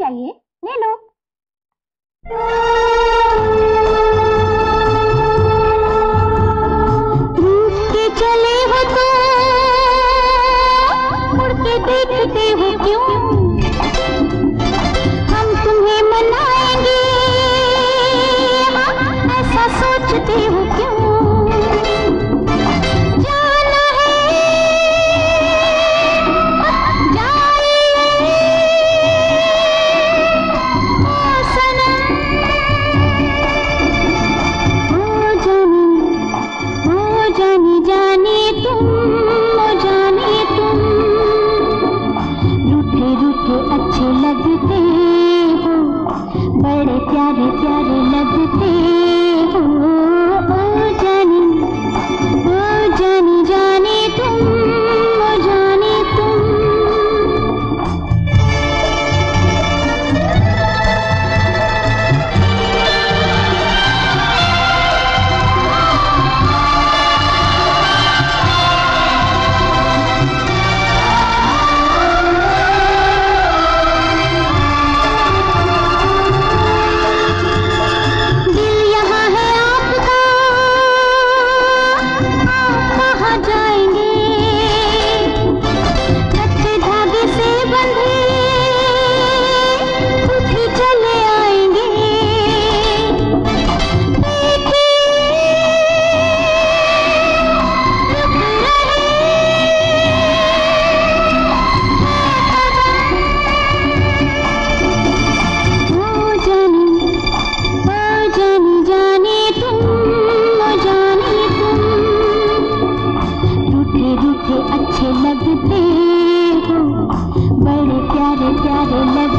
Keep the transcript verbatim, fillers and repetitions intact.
चाहिए, ले लो। रूठ के चले हो तो मुड़ के देखते हो क्यों? हम तुम्हें मनाएंगे, हाँ ऐसा सोचते हो क्यों? अच्छे लगते हो, बड़े प्यारे प्यारे लगते।